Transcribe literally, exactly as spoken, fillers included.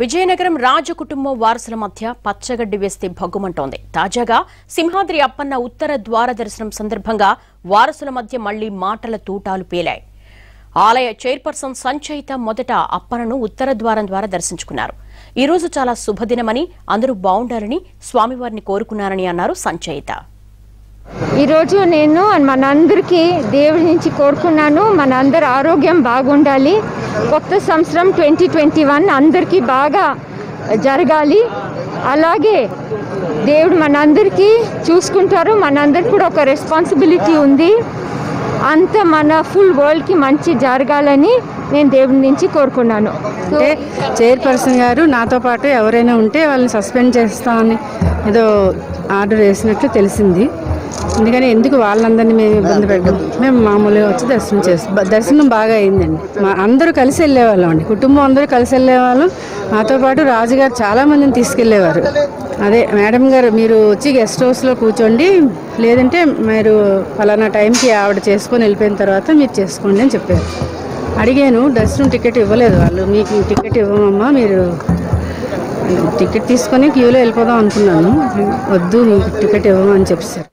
విజయనగరం రాజకుటుంబ వారసుల మధ్య పచ్చగడ్డి వేస్తే భగ్గుమంటోంది. తాజాగా సింహాద్రి అప్పన్న ఉత్తర ద్వార దర్శనం సందర్భంగా వారసుల మధ్య మళ్లీ మాటల తూటాలు పేలాయి. ఆలయ చైర్పర్సన్ సంచయిత మొదట అప్పన్నను ఉత్తర ద్వారం ద్వారా దర్శించుకున్నారు. ఈ రోజు చాలా శుభదినమని, అందరూ బాగుండాలని స్వామివారిని కోరుకున్నారని అన్నారు సంచయిత. ఈ రోజు నేను మనందరికీ దేవుడి నుంచి కోరుకున్నాను, మనందరి ఆరోగ్యం బాగుండాలి, కొత్త సంవత్సరం ట్వంటీ ట్వంటీ వన్ అందరికీ బాగా జరగాలి. అలాగే దేవుడు మనందరికీ చూసుకుంటారు, మనందరికి కూడా ఒక రెస్పాన్సిబిలిటీ ఉంది, అంత మన ఫుల్ వరల్డ్కి మంచి జరగాలని నేను దేవుడి నుంచి కోరుకున్నాను. అంటే చైర్పర్సన్ గారు నాతో పాటు ఎవరైనా ఉంటే వాళ్ళని సస్పెండ్ చేస్తామని ఏదో ఆర్డర్ వేసినట్లు తెలిసింది. అందుకని ఎందుకు వాళ్ళందరినీ మేము ఇబ్బంది పెట్టాం, మేము మామూలుగా వచ్చి దర్శనం చేస్తాం. దర్శనం బాగా అయిందండి, మా అందరూ కలిసి వెళ్ళేవాళ్ళం అండి, కుటుంబం అందరూ కలిసి వెళ్ళేవాళ్ళం. మాతో పాటు రాజుగారు చాలామందిని తీసుకెళ్ళేవారు. అదే మేడం గారు, మీరు వచ్చి గెస్ట్ హౌస్లో కూర్చోండి, లేదంటే మీరు ఫలానా టైంకి ఆవిడ చేసుకొని వెళ్ళిపోయిన తర్వాత మీరు చేసుకోండి అని చెప్పారు. అడిగాను, దర్శనం టికెట్ ఇవ్వలేదు వాళ్ళు, మీకు టికెట్ ఇవ్వమమ్మా, మీరు టికెట్ తీసుకొని క్యూలో వెళ్ళిపోదాం అనుకున్నాను, వద్దు మీకు టికెట్ ఇవ్వమని చెప్పారు.